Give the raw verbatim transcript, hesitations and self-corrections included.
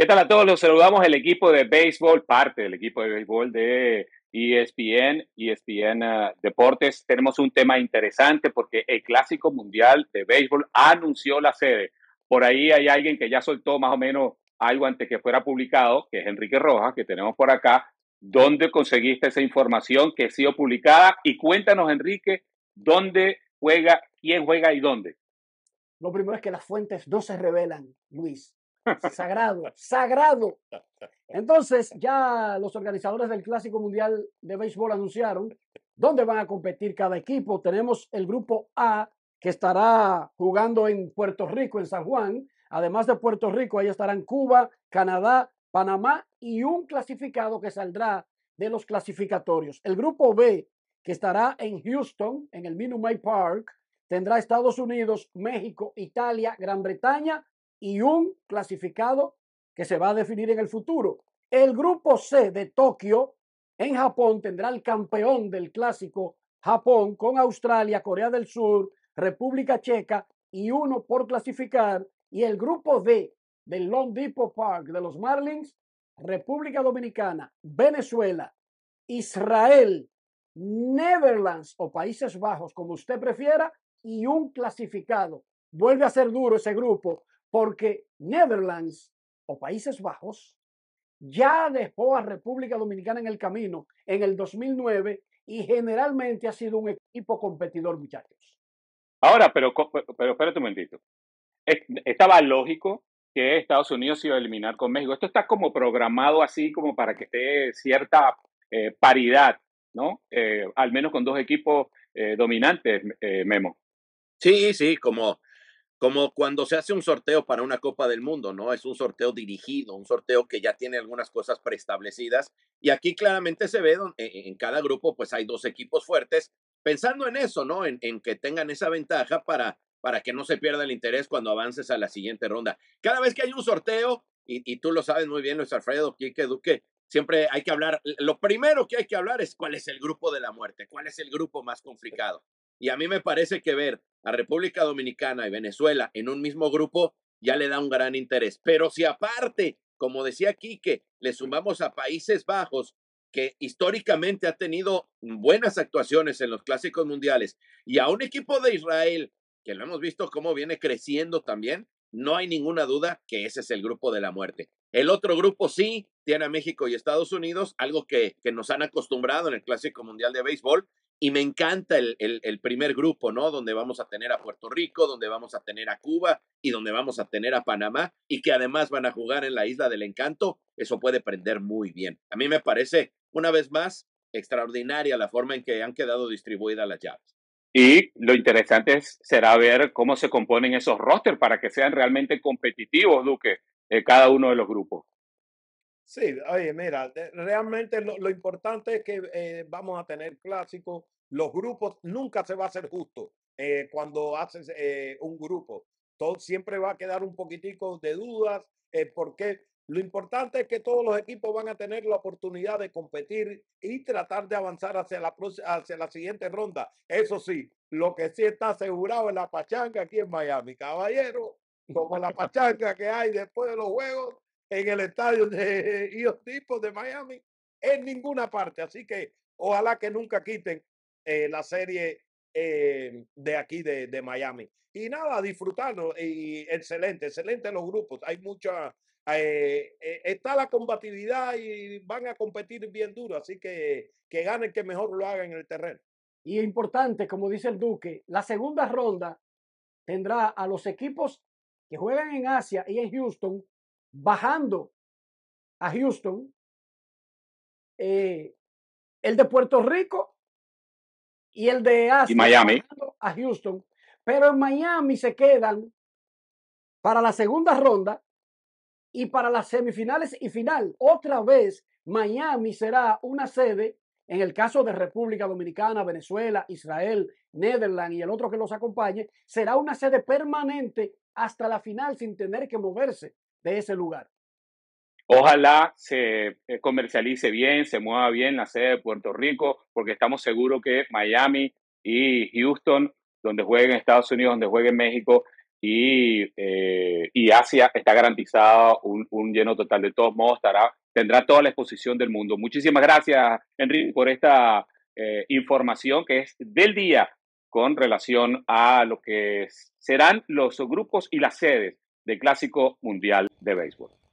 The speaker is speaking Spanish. ¿Qué tal a todos? Los saludamos el equipo de béisbol, parte del equipo de béisbol de E S P N, E S P N uh, Deportes. Tenemos un tema interesante porque el Clásico Mundial de Béisbol anunció la sede. Por ahí hay alguien que ya soltó más o menos algo antes que fuera publicado, que es Enrique Rojas, que tenemos por acá. ¿Dónde conseguiste esa información que ha sido publicada? Y cuéntanos, Enrique, ¿dónde juega, quién juega y dónde? Lo primero es que las fuentes no se revelan, Luis. Sagrado, sagrado. Entonces, ya los organizadores del Clásico Mundial de Béisbol anunciaron dónde van a competir cada equipo. Tenemos el grupo A, que estará jugando en Puerto Rico, en San Juan. Además de Puerto Rico, ahí estarán Cuba, Canadá, Panamá y un clasificado que saldrá de los clasificatorios. El grupo B, que estará en Houston, en el Minute Maid Park, tendrá Estados Unidos, México, Italia, Gran Bretaña y un clasificado que se va a definir en el futuro. El grupo C de Tokio, en Japón, tendrá el campeón del clásico, Japón, con Australia, Corea del Sur, República Checa y uno por clasificar. Y el grupo D del loanDepot Park de los Marlins, República Dominicana, Venezuela, Israel, Netherlands o Países Bajos, como usted prefiera, y un clasificado. Vuelve a ser duro ese grupo, porque Netherlands o Países Bajos ya dejó a República Dominicana en el camino en el dos mil nueve y generalmente ha sido un equipo competidor, muchachos. Ahora, pero, pero espérate un momentito. Estaba lógico que Estados Unidos se iba a eliminar con México. Esto está como programado así como para que esté cierta eh, paridad, ¿no? Eh, al menos con dos equipos eh, dominantes, eh, Memo. Sí, sí, como... Como cuando se hace un sorteo para una Copa del Mundo, ¿no? Es un sorteo dirigido, un sorteo que ya tiene algunas cosas preestablecidas. Y aquí claramente se ve donde, en cada grupo pues hay dos equipos fuertes, pensando en eso, ¿no? En, en que tengan esa ventaja para, para que no se pierda el interés cuando avances a la siguiente ronda. Cada vez que hay un sorteo, y, y tú lo sabes muy bien, Luis Alfredo, Quique, Duque, siempre hay que hablar, lo primero que hay que hablar es cuál es el grupo de la muerte, cuál es el grupo más complicado. Y a mí me parece que ver a República Dominicana y Venezuela en un mismo grupo ya le da un gran interés. Pero si aparte, como decía Quique, le sumamos a Países Bajos, que históricamente ha tenido buenas actuaciones en los clásicos mundiales, y a un equipo de Israel, que lo hemos visto cómo viene creciendo también, no hay ninguna duda que ese es el grupo de la muerte. El otro grupo sí tiene a México y Estados Unidos, algo que, que nos han acostumbrado en el Clásico Mundial de Béisbol. Y me encanta el, el, el primer grupo, ¿no? Donde vamos a tener a Puerto Rico, donde vamos a tener a Cuba y donde vamos a tener a Panamá y que además van a jugar en la Isla del Encanto. Eso puede prender muy bien. A mí me parece, una vez más, extraordinaria la forma en que han quedado distribuidas las llaves. Y lo interesante será ver cómo se componen esos rosters para que sean realmente competitivos, Duque, eh, cada uno de los grupos. Sí, oye, mira, realmente lo, lo importante es que eh, vamos a tener clásicos. Los grupos nunca se va a hacer justo eh, cuando haces eh, un grupo. Todo, siempre va a quedar un poquitico de dudas eh, porque lo importante es que todos los equipos van a tener la oportunidad de competir y tratar de avanzar hacia la, hacia la siguiente ronda. Eso sí, lo que sí está asegurado es la pachanga aquí en Miami. Caballero, como la pachanga que hay después de los juegos, en el estadio de Houston de Miami, en ninguna parte. Así que ojalá que nunca quiten eh, la serie eh, de aquí de, de Miami. Y nada, disfrutarlo. Y excelente, excelente los grupos. Hay mucha... Eh, eh, está la combatividad y van a competir bien duro. Así que que ganen, que mejor lo hagan en el terreno. Y importante, como dice el Duque, la segunda ronda tendrá a los equipos que juegan en Asia y en Houston bajando a Houston, eh, el de Puerto Rico y el de Asia y Miami a Houston, pero en Miami se quedan para la segunda ronda y para las semifinales y final. Otra vez Miami será una sede en el caso de República Dominicana, Venezuela, Israel, Netherlands y el otro que los acompañe, será una sede permanente hasta la final sin tener que moverse de ese lugar. Ojalá se comercialice bien, se mueva bien la sede de Puerto Rico, porque estamos seguros que Miami y Houston, donde jueguen Estados Unidos, donde jueguen México, y, eh, y Asia está garantizado un, un lleno total. De todos modos, estará, tendrá toda la exposición del mundo. Muchísimas gracias, Enrique, por esta eh, información que es del día con relación a lo que serán los grupos y las sedes del Clásico Mundial de Béisbol.